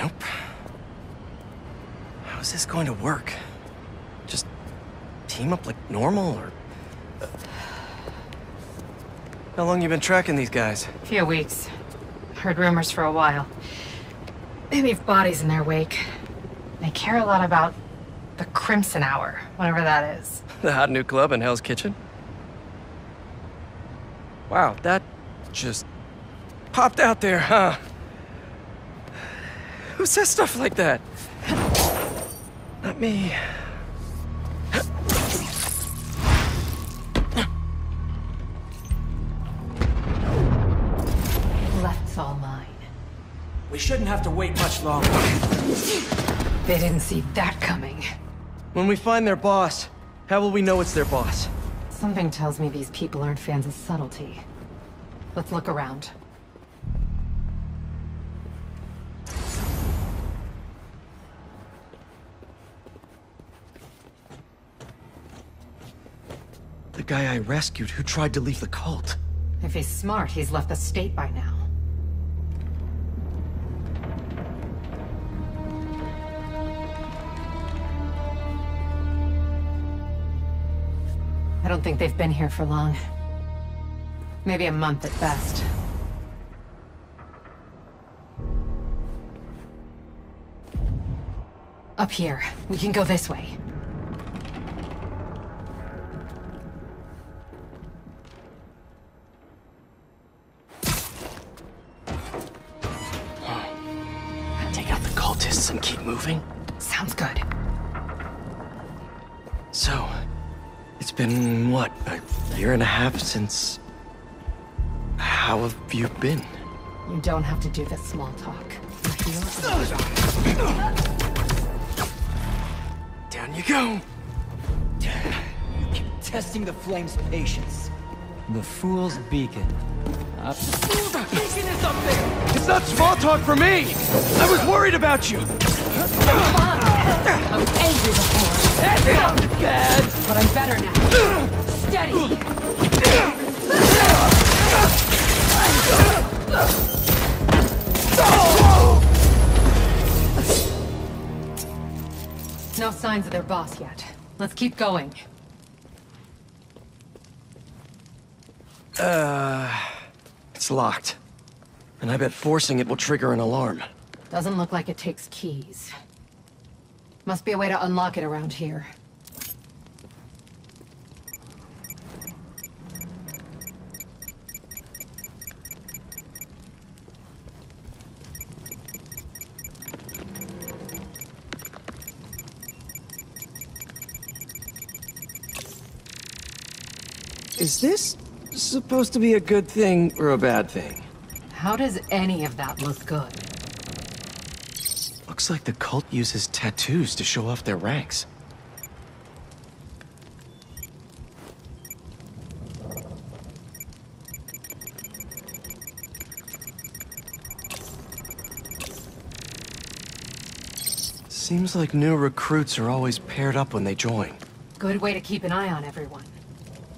Nope. How is this going to work? Just team up like normal, or... How long you been tracking these guys? A few weeks. Heard rumors for a while. They leave bodies in their wake. They care a lot about the Crimson Hour, whatever that is. The hot new club in Hell's Kitchen? Wow, that just popped out there, huh? Who says stuff like that? Not me. Left's all mine. We shouldn't have to wait much longer. They didn't see that coming. When we find their boss, how will we know it's their boss? Something tells me these people aren't fans of subtlety. Let's look around. The guy I rescued who tried to leave the cult. If he's smart, he's left the state by now. I don't think they've been here for long. Maybe a month at best. Up here. We can go this way. Take out the cultists and keep moving? Sounds good. So, it's been, what, a year and a half since... How have you been? You don't have to do this small talk. Down you go! You keep testing the flame's patience. The fool's beacon. Up. The fool's beacon is up there! It's not small talk for me! I was worried about you! I was angry before. Bad. But I'm better now. Steady! No signs of their boss yet. Let's keep going. It's locked. And I bet forcing it will trigger an alarm. Doesn't look like it takes keys. Must be a way to unlock it around here. Is this supposed to be a good thing or a bad thing? How does any of that look good? Looks like the cult uses tattoos to show off their ranks. Seems like new recruits are always paired up when they join. Good way to keep an eye on everyone.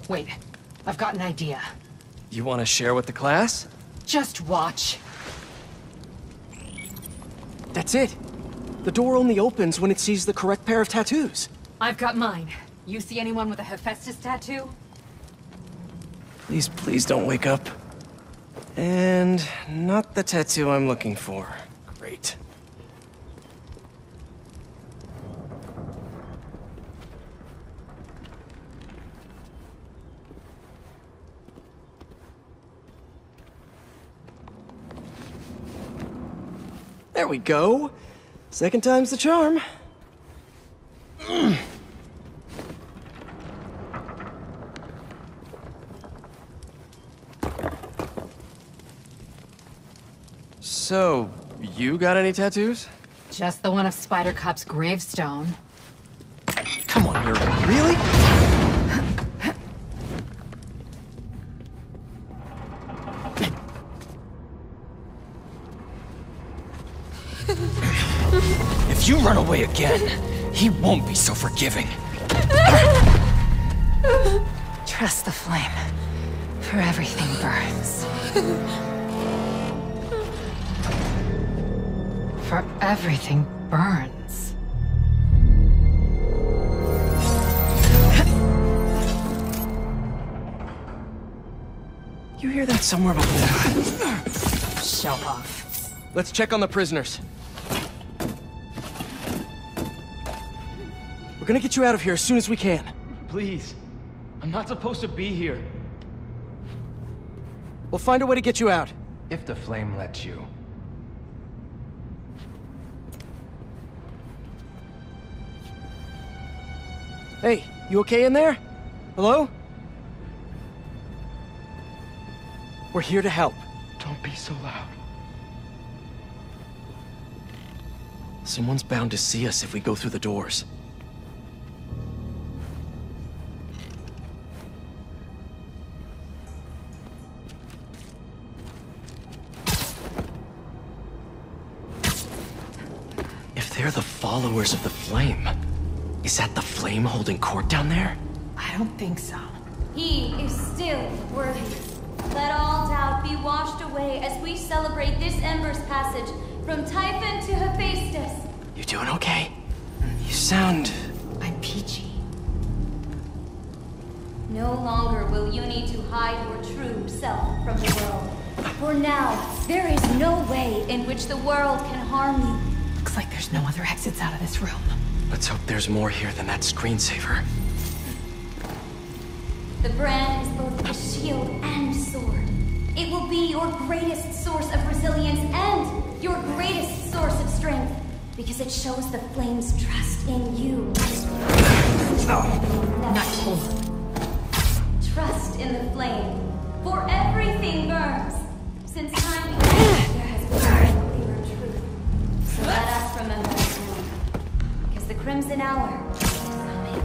Wait. I've got an idea. You want to share with the class? Just watch. That's it. The door only opens when it sees the correct pair of tattoos. I've got mine. You see anyone with a Hephaestus tattoo? Please, please don't wake up. And not the tattoo I'm looking for. Great. There we go. Second time's the charm. So, you got any tattoos? Just the one of Spidercop's gravestone. Come on, Yuri. Really? If you run away again, he won't be so forgiving. Trust the flame, for everything burns. for everything burns. You hear that somewhere below that? Show off. Let's check on the prisoners. We're gonna get you out of here as soon as we can. Please. I'm not supposed to be here. We'll find a way to get you out. If the flame lets you. Hey, you okay in there? Hello? We're here to help. Don't be so loud. Someone's bound to see us if we go through the doors. They're the followers of the flame. Is that the flame holding court down there? I don't think so. He is still worthy. Let all doubt be washed away as we celebrate this ember's passage from Typhon to Hephaestus. You doing okay? You sound... I'm peachy. No longer will you need to hide your true self from the world. For now, there is no way in which the world can harm you. Looks like there's no other exits out of this room. Let's hope there's more here than that screensaver. The brand is both a shield and sword. It will be your greatest source of resilience and your greatest source of strength, because it shows the flame's trust in you. Oh, not cool. Trust in the flame, for everything burns. Since time began, there has been. Let us remember, because the Crimson Hour is coming.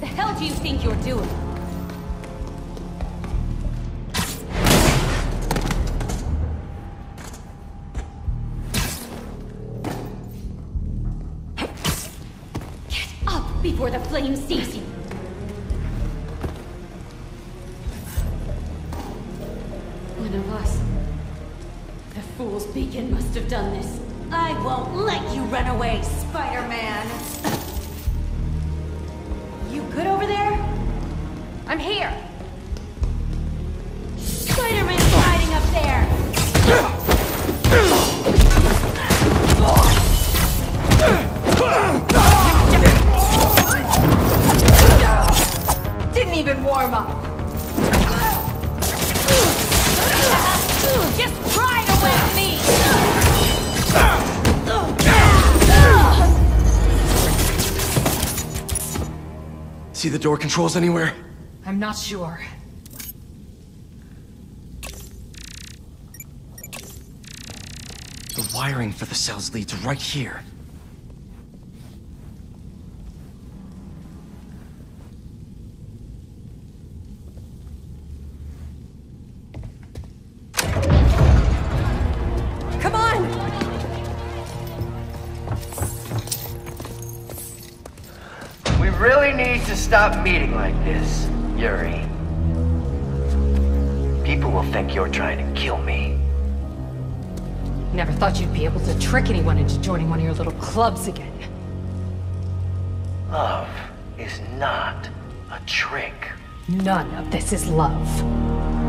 The hell do you think you're doing? Get up before the flame sees you. One of us. The fool's beacon must have done this. I won't let you run away, Spider-Man! You good over there? I'm here! Spider-Man's hiding up there! Didn't even warm up! Just ride away with me! See the door controls anywhere? I'm not sure. The wiring for the cells leads right here. Stop meeting like this, Yuri. People will think you're trying to kill me. Never thought you'd be able to trick anyone into joining one of your little clubs again. Love is not a trick. None of this is love.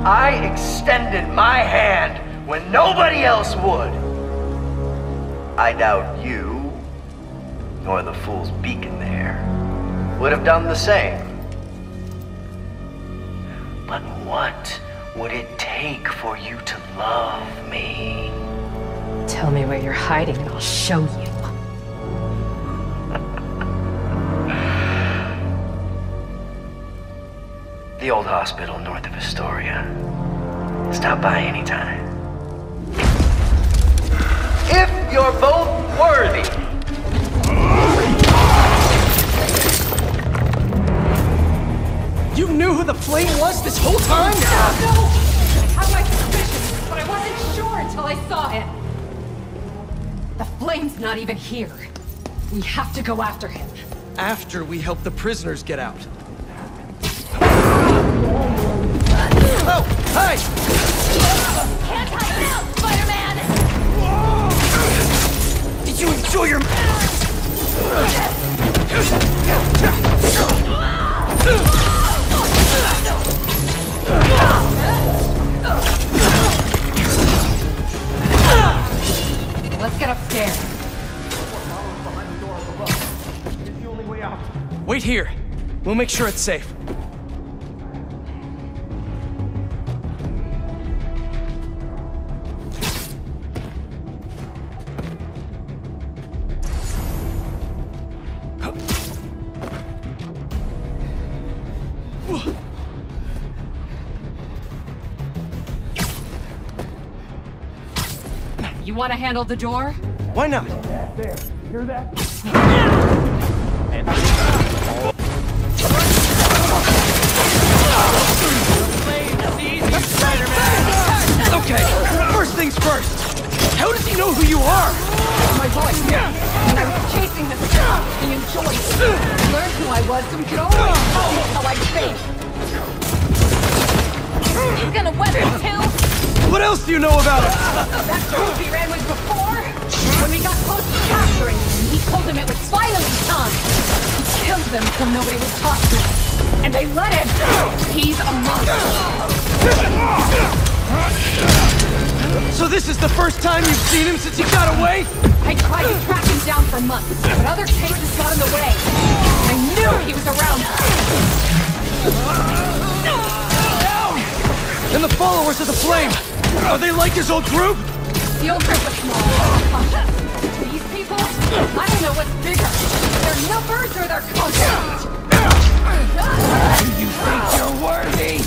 I extended my hand when nobody else would. I doubt you, nor the fool's beacon there, would have done the same. But what would it take for you to love me? Tell me where you're hiding and I'll show you. The old hospital north of Astoria. Stop by anytime. If you're both worthy. You knew who the flame was this whole time? No! I had my suspicions, but I wasn't sure until I saw him. The flame's not even here. We have to go after him. After we help the prisoners get out. Oh! Hi! Can't hide! it here. We'll make sure it's safe. You want to handle the door? Why not? There, you hear that? And okay, first things first. How does he know who you are? My voice. I was chasing this stuff and enjoying it. I learned who I was, so we could always see how I think. He's gonna wet the hill. What else do you know about it? That girl we ran with before? When we got close to capturing him, he told them it was finally time. He killed them so nobody would talk to him. And they let him. He's a monster. So this is the first time you've seen him since he got away? I tried to track him down for months, but other cases got in the way. I knew he was around us. And the followers of the flame, are they like his old group? The old group was small. These people? I don't know what's bigger, their numbers or their content. Do you think you're worthy?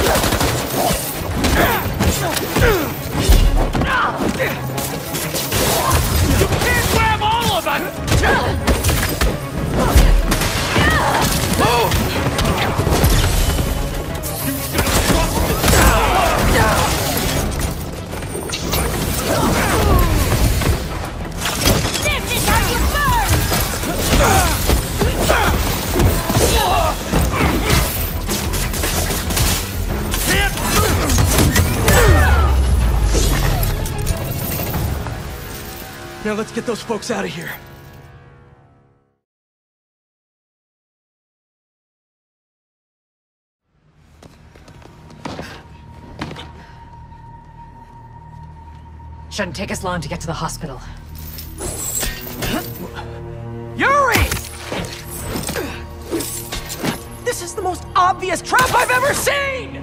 You can't grab all of us! This is how you burn! Now let's get those folks out of here. Shouldn't take us long to get to the hospital. Yuri! This is the most obvious trap I've ever seen!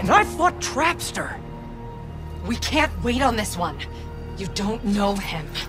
And I fought Trapster. We can't wait on this one. You don't know him.